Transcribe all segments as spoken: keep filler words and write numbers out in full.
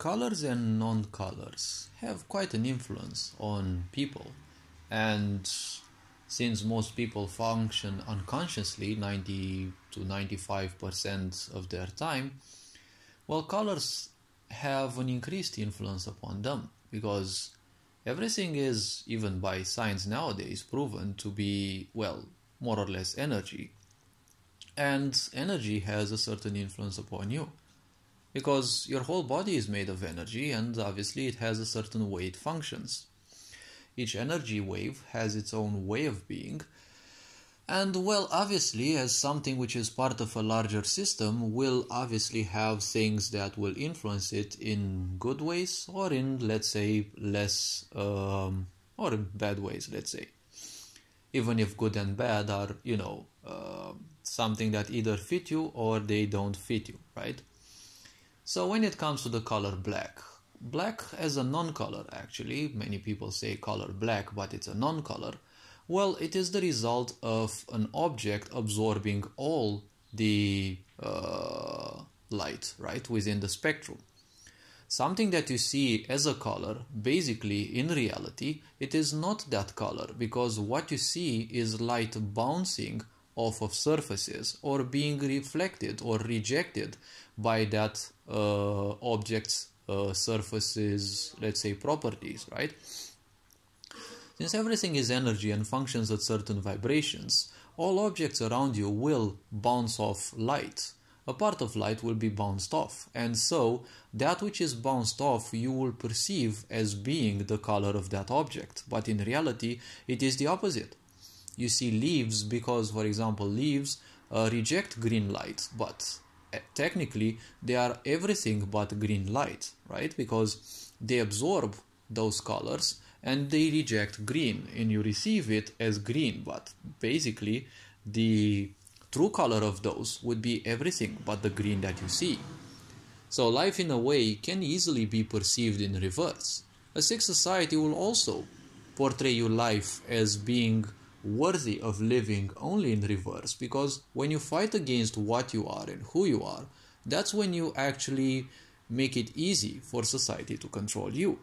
Colors and non-colors have quite an influence on people, and since most people function unconsciously ninety to ninety-five percent of their time, well, colors have an increased influence upon them, because everything is, even by science nowadays, proven to be, well, more or less energy. And energy has a certain influence upon you, because your whole body is made of energy, and obviously it has a certain way it functions. Each energy wave has its own way of being, and well, obviously, as something which is part of a larger system, will obviously have things that will influence it in good ways, or in, let's say, less, um, or in bad ways, let's say. Even if good and bad are, you know, uh, something that either fit you or they don't fit you, right? So when it comes to the color black, black as a non-color, actually, many people say color black, but it's a non-color. Well, it is the result of an object absorbing all the uh, light, right, within the spectrum. Something that you see as a color, basically, in reality, it is not that color, because what you see is light bouncing off of surfaces or being reflected or rejected by that uh, object's uh, surfaces, let's say, properties, right? Since everything is energy and functions at certain vibrations, all objects around you will bounce off light. A part of light will be bounced off, and so that which is bounced off you will perceive as being the color of that object, but in reality it is the opposite. You see leaves because, for example, leaves uh, reject green light, but technically they are everything but green light, right? Because they absorb those colors and they reject green, and you receive it as green, but basically the true color of those would be everything but the green that you see. So life, in a way, can easily be perceived in reverse. A sick society will also portray your life as being worthy of living only in reverse, because when you fight against what you are and who you are, that's when you actually make it easy for society to control you.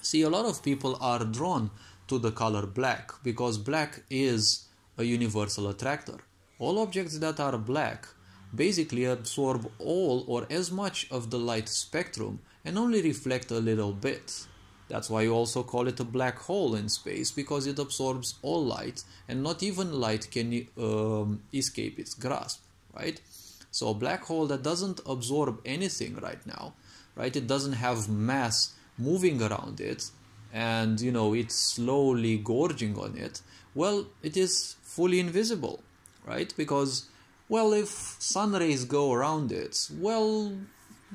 See, a lot of people are drawn to the color black because black is a universal attractor. All objects that are black basically absorb all or as much of the light spectrum and only reflect a little bit. That's why you also call it a black hole in space, because it absorbs all light and not even light can um, escape its grasp, right? So a black hole that doesn't absorb anything right now, right? It doesn't have mass moving around it and, you know, it's slowly gorging on it. Well, it is fully invisible, right? Because, well, if sun rays go around it, well,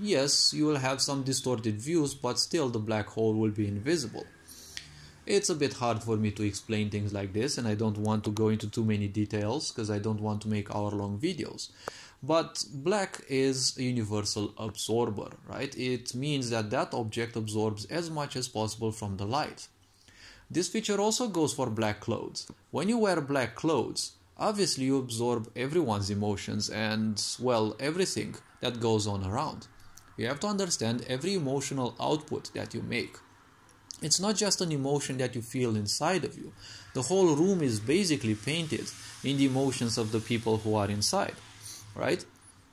yes, you will have some distorted views, but still the black hole will be invisible. It's a bit hard for me to explain things like this, and I don't want to go into too many details because I don't want to make hour-long videos. But black is a universal absorber, right? It means that that object absorbs as much as possible from the light. This feature also goes for black clothes. When you wear black clothes, obviously you absorb everyone's emotions and, well, everything that goes on around. You have to understand every emotional output that you make. It's not just an emotion that you feel inside of you. The whole room is basically painted in the emotions of the people who are inside, right?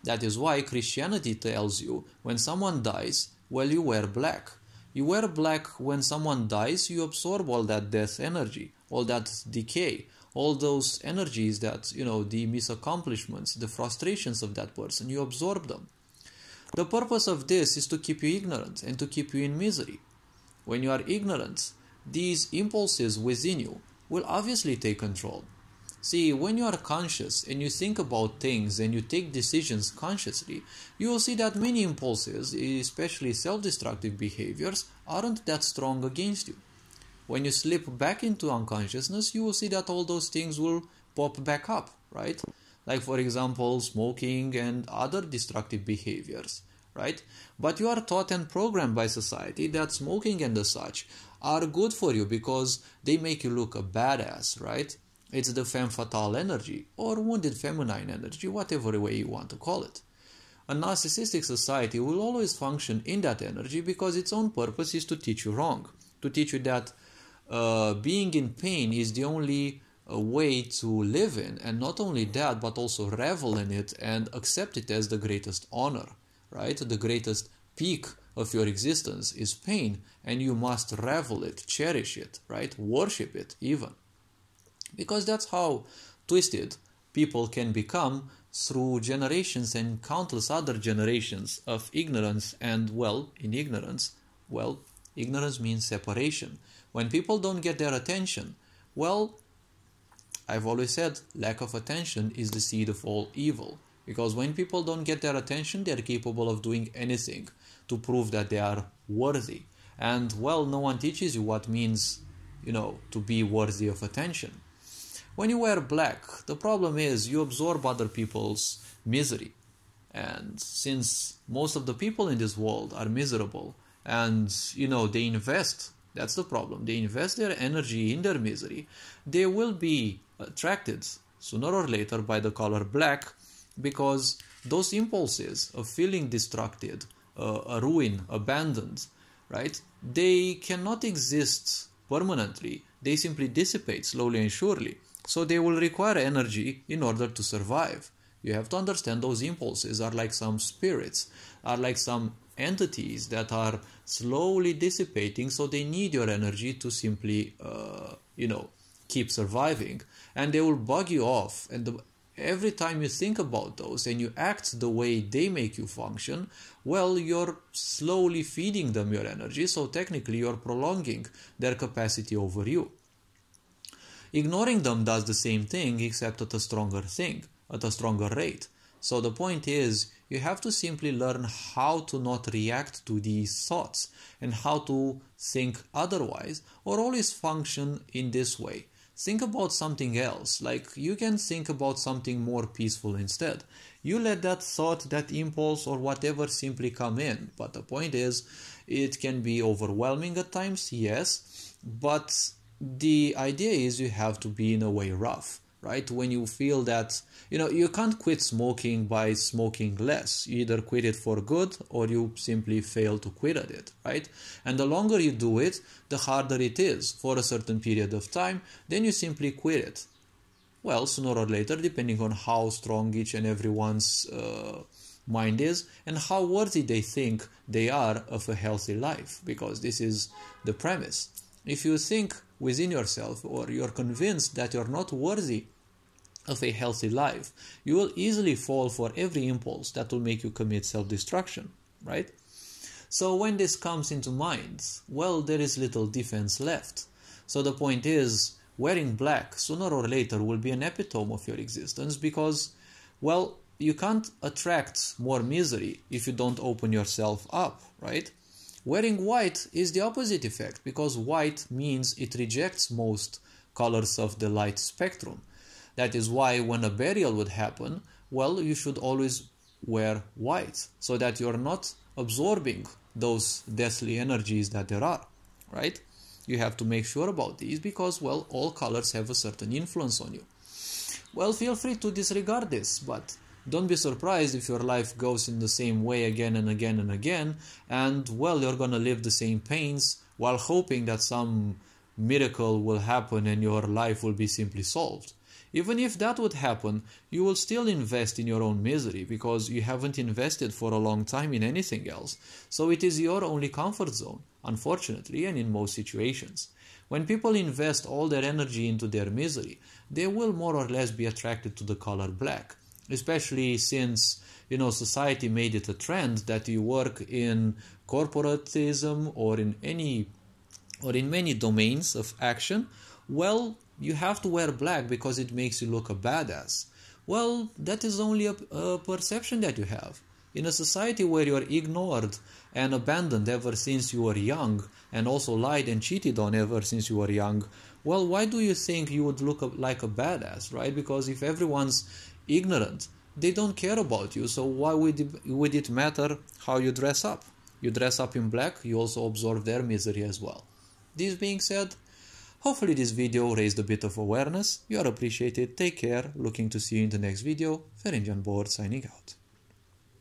That is why Christianity tells you when someone dies, well, you wear black. You wear black when someone dies, you absorb all that death energy, all that decay, all those energies that, you know, the misaccomplishments, the frustrations of that person, you absorb them. The purpose of this is to keep you ignorant and to keep you in misery. When you are ignorant, these impulses within you will obviously take control. See, when you are conscious and you think about things and you take decisions consciously, you will see that many impulses, especially self-destructive behaviors, aren't that strong against you. When you slip back into unconsciousness, you will see that all those things will pop back up, right? Like, for example, smoking and other destructive behaviors, right? But you are taught and programmed by society that smoking and the such are good for you because they make you look a badass, right? It's the femme fatale energy or wounded feminine energy, whatever way you want to call it. A narcissistic society will always function in that energy because its own purpose is to teach you wrong, to teach you that uh, being in pain is the only uh, way to live in, and not only that, but also revel in it and accept it as the greatest honor, right? The greatest peak of your existence is pain, and you must revel it, cherish it, right? Worship it even. Because that's how twisted people can become through generations and countless other generations of ignorance and, well, in ignorance, well, ignorance means separation. When people don't get their attention, well, I've always said lack of attention is the seed of all evil. Because when people don't get their attention, they're capable of doing anything to prove that they are worthy. And, well, no one teaches you what means, you know, to be worthy of attention. When you wear black, the problem is you absorb other people's misery. And since most of the people in this world are miserable and, you know, they invest, that's the problem. They invest their energy in their misery. They will be attracted sooner or later by the color black, because those impulses of feeling destructed, uh, ruined, abandoned, right? They cannot exist permanently. They simply dissipate slowly and surely. So they will require energy in order to survive. You have to understand those impulses are like some spirits, are like some entities that are slowly dissipating, so they need your energy to simply, uh, you know, keep surviving. And they will bug you off. And the, every time you think about those and you act the way they make you function, well, you're slowly feeding them your energy, so technically you're prolonging their capacity over you. Ignoring them does the same thing, except at a stronger thing, at a stronger rate. So the point is, you have to simply learn how to not react to these thoughts and how to think otherwise, or always function in this way. Think about something else, like you can think about something more peaceful instead. You let that thought, that impulse or whatever simply come in. But the point is, it can be overwhelming at times, yes, but the idea is you have to be in a way rough, right? When you feel that, you know, you can't quit smoking by smoking less. You either quit it for good or you simply fail to quit at it, right? And the longer you do it, the harder it is for a certain period of time. Then you simply quit it. Well, sooner or later, depending on how strong each and everyone's uh, mind is and how worthy they think they are of a healthy life, because this is the premise. If you think within yourself or you're convinced that you're not worthy of a healthy life, you will easily fall for every impulse that will make you commit self-destruction, right? So when this comes into mind, well, there is little defense left. So the point is, wearing black sooner or later will be an epitome of your existence because, well, you can't attract more misery if you don't open yourself up, right? Wearing white is the opposite effect, because white means it rejects most colors of the light spectrum. That is why when a burial would happen, well, you should always wear white, so that you're not absorbing those deathly energies that there are, right? You have to make sure about these because, well, all colors have a certain influence on you. Well, feel free to disregard this, but don't be surprised if your life goes in the same way again and again and again, and, well, you're gonna live the same pains while hoping that some miracle will happen and your life will be simply solved. Even if that would happen, you will still invest in your own misery because you haven't invested for a long time in anything else. So it is your only comfort zone, unfortunately, and in most situations. When people invest all their energy into their misery, they will more or less be attracted to the color black. Especially since, you know, society made it a trend that you work in corporatism or in any or in many domains of action, well, you have to wear black because it makes you look a badass. Well, that is only a, a perception that you have. In a society where you are ignored and abandoned ever since you were young, and also lied and cheated on ever since you were young, well, why do you think you would look like a badass, right? Because if everyone's ignorant, they don't care about you, so why would it, would it matter how you dress up? You dress up in black, you also absorb their misery as well. This being said, hopefully this video raised a bit of awareness. You are appreciated, take care, looking to see you in the next video. Ferengi on board, signing out.